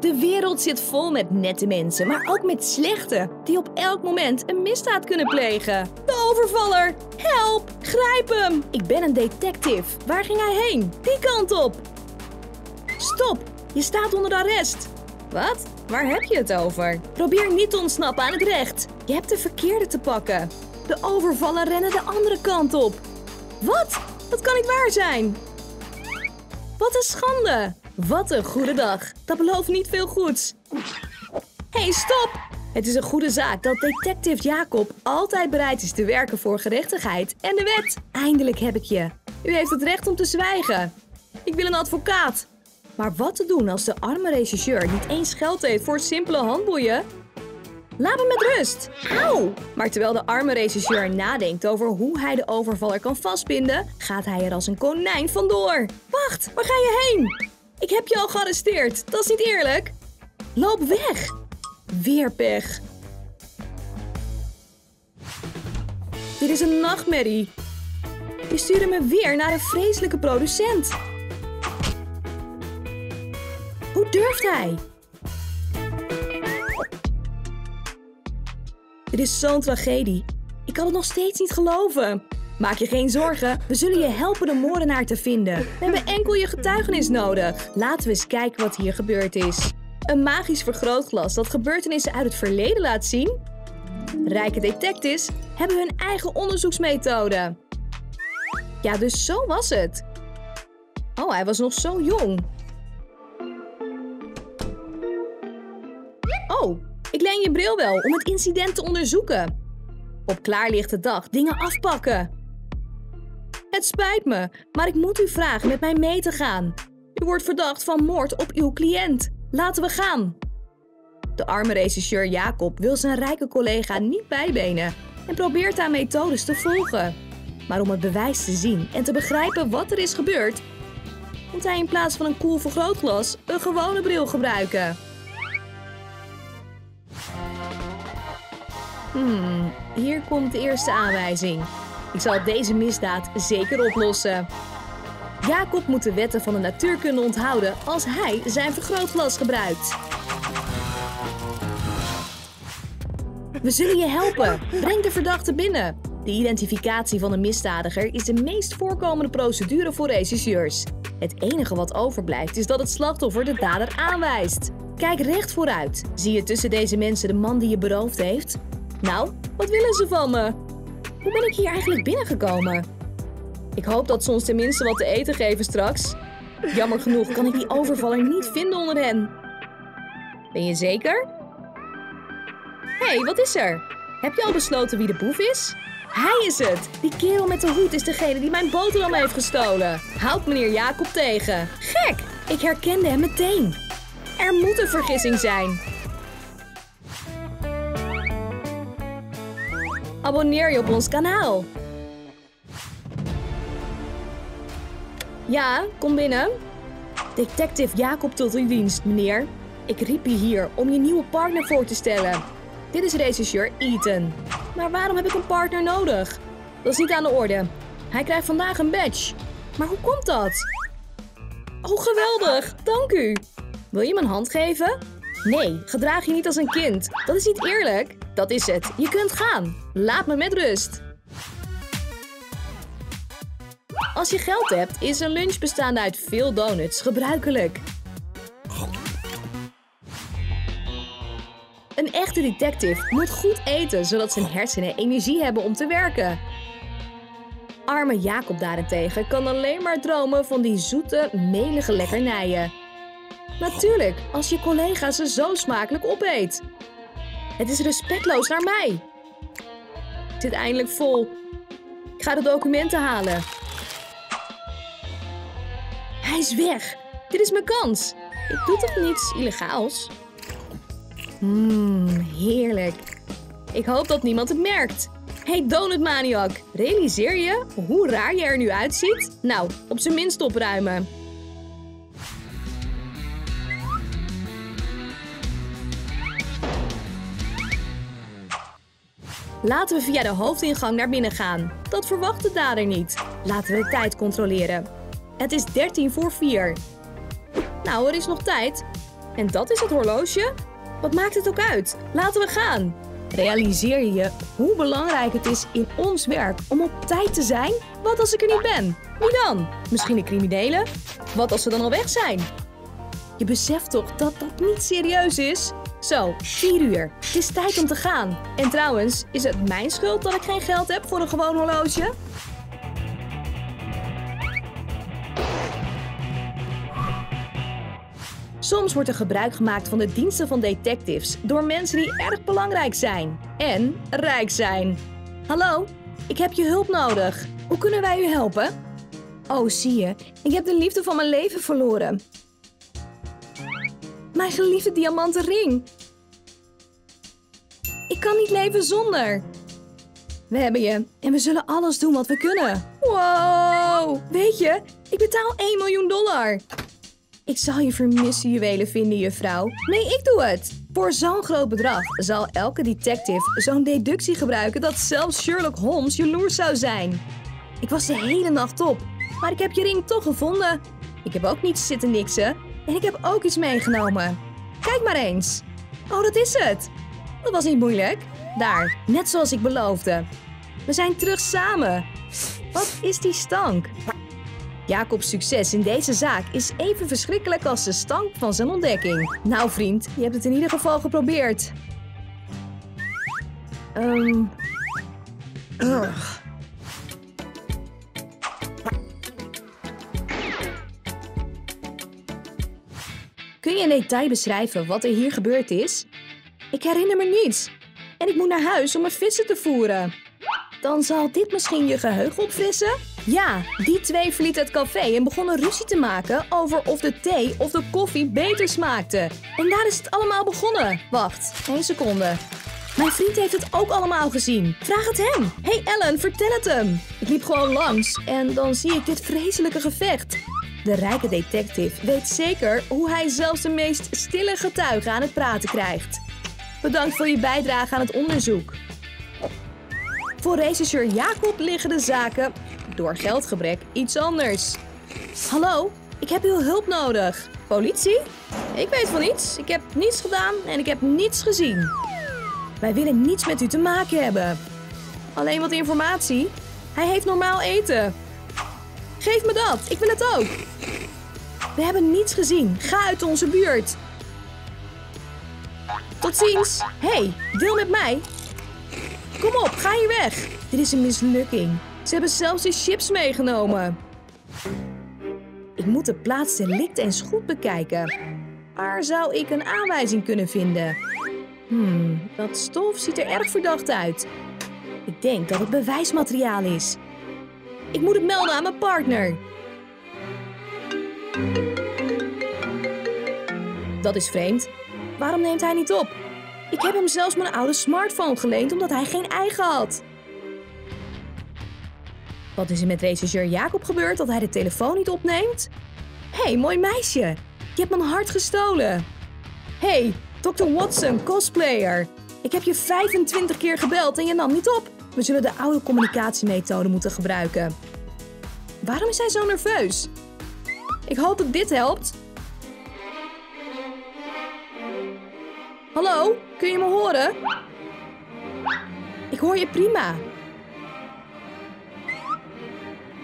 De wereld zit vol met nette mensen, maar ook met slechte, die op elk moment een misdaad kunnen plegen. De overvaller! Help! Grijp hem! Ik ben een detective. Waar ging hij heen? Die kant op! Stop! Je staat onder arrest. Wat? Waar heb je het over? Probeer niet te ontsnappen aan het recht. Je hebt de verkeerde te pakken. De overvaller rennen de andere kant op. Wat? Dat kan niet waar zijn. Wat een schande. Wat een goede dag. Dat belooft niet veel goeds. Hey, stop! Het is een goede zaak dat detective Jacob altijd bereid is te werken voor gerechtigheid en de wet. Eindelijk heb ik je. U heeft het recht om te zwijgen. Ik wil een advocaat. Maar wat te doen als de arme regisseur niet eens geld heeft voor simpele handboeien? Laat me met rust! Auw! Maar terwijl de arme regisseur nadenkt over hoe hij de overvaller kan vastbinden, gaat hij er als een konijn vandoor. Wacht, waar ga je heen? Ik heb je al gearresteerd, dat is niet eerlijk. Loop weg! Weer pech. Dit is een nachtmerrie. Je stuurde me weer naar een vreselijke producent. Hoe durft hij? Dit is zo'n tragedie. Ik kan het nog steeds niet geloven. Maak je geen zorgen, we zullen je helpen de moordenaar te vinden. We hebben enkel je getuigenis nodig. Laten we eens kijken wat hier gebeurd is. Een magisch vergrootglas dat gebeurtenissen uit het verleden laat zien? Rijke detectives hebben hun eigen onderzoeksmethode. Ja, dus zo was het. Oh, hij was nog zo jong. Oh, ik leen je bril wel om het incident te onderzoeken. Op klaarlichte dag dingen afpakken. Het spijt me, maar ik moet u vragen met mij mee te gaan. U wordt verdacht van moord op uw cliënt. Laten we gaan. De arme regisseur Jacob wil zijn rijke collega niet bijbenen en probeert haar methodes te volgen. Maar om het bewijs te zien en te begrijpen wat er is gebeurd, moet hij in plaats van een koel vergrootglas een gewone bril gebruiken. Hier komt de eerste aanwijzing. Ik zal deze misdaad zeker oplossen. Jacob moet de wetten van de natuurkunde onthouden als hij zijn vergrootglas gebruikt. We zullen je helpen. Breng de verdachte binnen. De identificatie van een misdadiger is de meest voorkomende procedure voor regisseurs. Het enige wat overblijft is dat het slachtoffer de dader aanwijst. Kijk recht vooruit. Zie je tussen deze mensen de man die je beroofd heeft? Nou, wat willen ze van me? Hoe ben ik hier eigenlijk binnengekomen? Ik hoop dat ze ons tenminste wat te eten geven straks. Jammer genoeg kan ik die overvaller niet vinden onder hen. Ben je zeker? Hé, wat is er? Heb je al besloten wie de boef is? Hij is het! Die kerel met de hoed is degene die mijn boterham heeft gestolen. Houd meneer Jacob tegen. Gek! Ik herkende hem meteen. Er moet een vergissing zijn. Abonneer je op ons kanaal. Ja, kom binnen. Detective Jacob tot uw dienst, meneer. Ik riep je hier om je nieuwe partner voor te stellen. Dit is regisseur Ethan. Maar waarom heb ik een partner nodig? Dat is niet aan de orde. Hij krijgt vandaag een badge. Maar hoe komt dat? Oh, geweldig. Dank u. Wil je me een hand geven? Nee, gedraag je niet als een kind. Dat is niet eerlijk. Dat is het. Je kunt gaan. Laat me met rust. Als je geld hebt, is een lunch bestaande uit veel donuts gebruikelijk. Een echte detective moet goed eten, zodat zijn hersenen energie hebben om te werken. Arme Jacob daarentegen kan alleen maar dromen van die zoete, melige lekkernijen. Natuurlijk, als je collega ze zo smakelijk opeet. Het is respectloos naar mij. Ik zit eindelijk vol. Ik ga de documenten halen. Hij is weg. Dit is mijn kans. Ik doe toch niets illegaals? Heerlijk. Ik hoop dat niemand het merkt. Hey donutmaniak, realiseer je hoe raar je er nu uitziet? Nou, op zijn minst opruimen. Laten we via de hoofdingang naar binnen gaan. Dat verwacht de dader niet. Laten we de tijd controleren. Het is 3:40. Nou, er is nog tijd. En dat is het horloge? Wat maakt het ook uit? Laten we gaan! Realiseer je hoe belangrijk het is in ons werk om op tijd te zijn? Wat als ik er niet ben? Wie dan? Misschien de criminelen? Wat als ze dan al weg zijn? Je beseft toch dat dat niet serieus is? Zo, 4 uur. Het is tijd om te gaan. En trouwens, is het mijn schuld dat ik geen geld heb voor een gewoon horloge? Soms wordt er gebruik gemaakt van de diensten van detectives door mensen die erg belangrijk zijn en rijk zijn. Hallo, ik heb je hulp nodig. Hoe kunnen wij u helpen? Oh, zie je, ik heb de liefde van mijn leven verloren. Mijn geliefde diamanten ring. Ik kan niet leven zonder. We hebben je en we zullen alles doen wat we kunnen. Wow, weet je, ik betaal $1 miljoen. Ik zal je vermissen juwelen vinden, juffrouw. Nee, ik doe het. Voor zo'n groot bedrag zal elke detective zo'n deductie gebruiken dat zelfs Sherlock Holmes jaloers zou zijn. Ik was de hele nacht op, maar ik heb je ring toch gevonden. Ik heb ook niet zitten niksen en ik heb ook iets meegenomen. Kijk maar eens. Oh, dat is het. Dat was niet moeilijk. Daar, net zoals ik beloofde. We zijn terug samen. Wat is die stank? Jacobs succes in deze zaak is even verschrikkelijk als de stank van zijn ontdekking. Nou vriend, je hebt het in ieder geval geprobeerd. Kun je in detail beschrijven wat er hier gebeurd is? Ik herinner me niets. En ik moet naar huis om mijn vissen te voeren. Dan zal dit misschien je geheugen opfrissen? Ja, die twee verlieten het café en begonnen ruzie te maken over of de thee of de koffie beter smaakte. En daar is het allemaal begonnen. Wacht, 1 seconde. Mijn vriend heeft het ook allemaal gezien. Vraag het hem. Hey Ellen, vertel het hem. Ik liep gewoon langs en dan zie ik dit vreselijke gevecht. De rijke detective weet zeker hoe hij zelfs de meest stille getuigen aan het praten krijgt. Bedankt voor je bijdrage aan het onderzoek. Voor rechercheur Jacob liggen de zaken door geldgebrek iets anders. Hallo, ik heb uw hulp nodig. Politie? Ik weet van niets. Ik heb niets gedaan en ik heb niets gezien. Wij willen niets met u te maken hebben. Alleen wat informatie. Hij heeft normaal eten. Geef me dat, ik wil het ook. We hebben niets gezien. Ga uit onze buurt. Tot ziens. Hey, deel met mij. Kom op, ga hier weg. Dit is een mislukking. Ze hebben zelfs de chips meegenomen. Ik moet de plaats delict eens goed bekijken. Waar zou ik een aanwijzing kunnen vinden? Dat stof ziet er erg verdacht uit. Ik denk dat het bewijsmateriaal is. Ik moet het melden aan mijn partner. Dat is vreemd. Waarom neemt hij niet op? Ik heb hem zelfs mijn oude smartphone geleend omdat hij geen eigen had. Wat is er met rechercheur Jacob gebeurd dat hij de telefoon niet opneemt? Hé, mooi meisje. Je hebt mijn hart gestolen. Hé, Dr. Watson, cosplayer. Ik heb je 25 keer gebeld en je nam niet op. We zullen de oude communicatiemethode moeten gebruiken. Waarom is hij zo nerveus? Ik hoop dat dit helpt. Hallo, kun je me horen? Ik hoor je prima.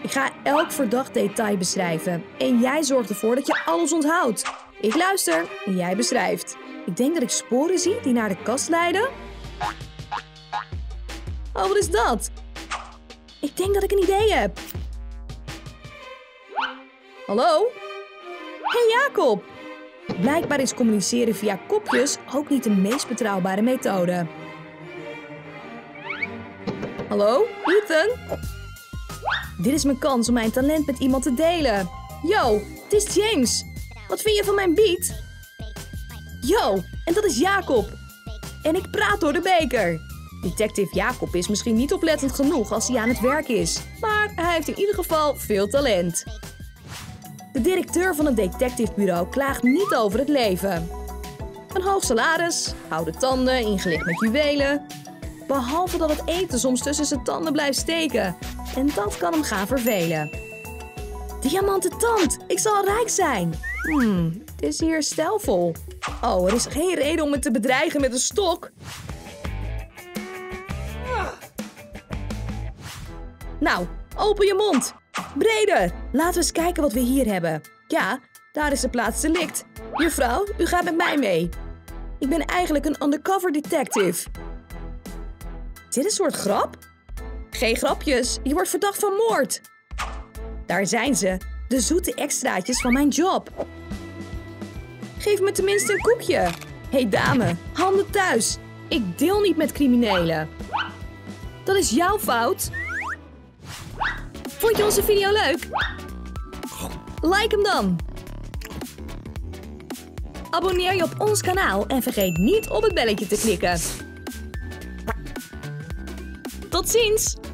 Ik ga elk verdacht detail beschrijven. En jij zorgt ervoor dat je alles onthoudt. Ik luister en jij beschrijft. Ik denk dat ik sporen zie die naar de kast leiden. Oh, wat is dat? Ik denk dat ik een idee heb. Hallo? Hey Jacob! Blijkbaar is communiceren via kopjes ook niet de meest betrouwbare methode. Hallo, Ethan? Dit is mijn kans om mijn talent met iemand te delen. Yo, het is James. Wat vind je van mijn beat? Yo, en dat is Jacob. En ik praat door de beker. Detective Jacob is misschien niet oplettend genoeg als hij aan het werk is. Maar hij heeft in ieder geval veel talent. De directeur van het detectivebureau klaagt niet over het leven. Een hoog salaris, oude tanden, ingelicht met juwelen. Behalve dat het eten soms tussen zijn tanden blijft steken. En dat kan hem gaan vervelen. Diamanten tand, ik zal rijk zijn. Het is hier stijlvol. Oh, er is geen reden om het te bedreigen met een stok. Nou, open je mond. Breder. Laten we eens kijken wat we hier hebben. Ja, daar is de plaats delict. Juffrouw, u gaat met mij mee. Ik ben eigenlijk een undercover detective. Is dit een soort grap? Geen grapjes, je wordt verdacht van moord. Daar zijn ze, de zoete extraatjes van mijn job. Geef me tenminste een koekje. Hé dame, handen thuis. Ik deel niet met criminelen. Dat is jouw fout. Vond je onze video leuk? Like hem dan. Abonneer je op ons kanaal en vergeet niet op het belletje te klikken. Tot ziens!